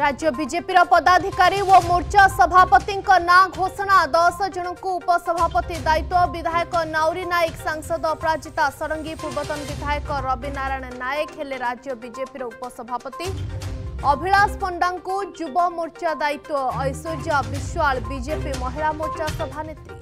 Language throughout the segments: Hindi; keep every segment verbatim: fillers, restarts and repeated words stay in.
राज्य बीजेपी पदाधिकारी और मोर्चा सभापति ना घोषणा दस जन को उपसभापति दायित्व विधायक नाउरी नायक सांसद अपराजिता षडंगी पूर्वतन विधायक रवि नारायण नायक हेले राज्य बीजेपी उपसभापति अभिलाष पंडा को युव मोर्चा दायित्व ऐश्वर्या विश्वाल बीजेपी महिला मोर्चा सभानेत्री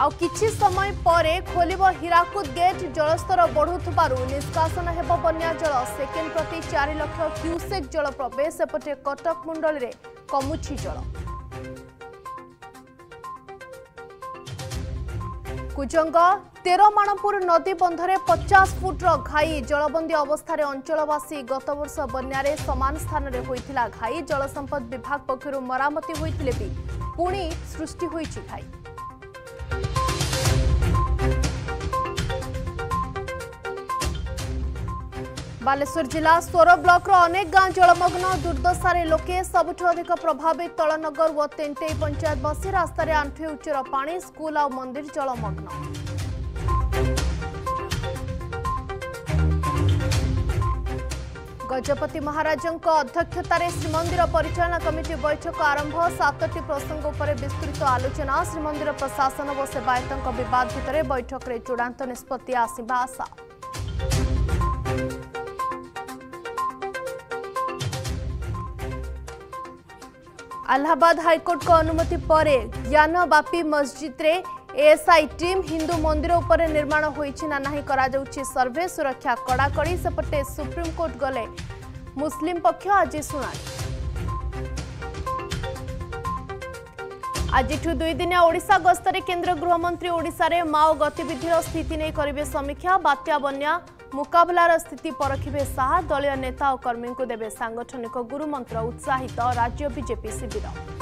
आ किछि समय परे खोलिबो हीराकुद गेट जलस्तर बढ़ुथबारु निष्कासन हेबो बन्या जल सेकेंड प्रति चार लाख क्यूसेक जल प्रवेश एपटे कटक मंडल रे कमुछि जल कुजंग तेरमाणपुर नदी बंधरे पचास फुट्र घाई जलबंदी अवस्था अंचलवासी गत वर्ष बन्यारे समान स्थान रे होइथिला घाई जलसंपद विभाग पक्षरु मरामती होइथिले भी पुणी सृष्टि होइछि घाई। बालेश्वर जिला सोर ब्लकर अनेक गांव जलमग्न दुर्दशारे लोके सबुठ अधिक प्रभावित तलनगर और तेंटेई पंचायतवासी रास्त आंठुए उच्चर पा स्कूल आ मंदिर जलमग्न गजपति महाराजों अध्यक्षतार श्रीमंदिर परिचालना कमिटी बैठक आरंभ सातटी प्रसंग पर विस्तृत आलोचना श्रीमंदिर प्रशासन और सेवायतों बद भितर बैठक में चूड़ांत निष्पत्ति आसवा आशा। अलाहाबाद हाइकोर्ट को अनुमति परे ज्ञानवापी मस्जिद रे एएसआई टीम हिंदू मंदिर उपर निर्माण होईछि ना नाही करा जाउछि सर्वे सुरक्षा कड़ाकड़ी सेपटे सुप्रीम कोर्ट गले मुस्लिम पक्ष आज सुनाई। आज दुई दिनिया ओडिशा गस्तरे केंद्र गृहमंत्री ओडिशा रे माओ गतिविधिर स्थिति नै करिवे समीक्षा बात्या बन्या मुकाबलार स्थिति परखिबे शाह दलीय नेता और कर्मी को देवे सांगठनिक गुरुमंत्र उत्साहित राज्य बीजेपी शिविर।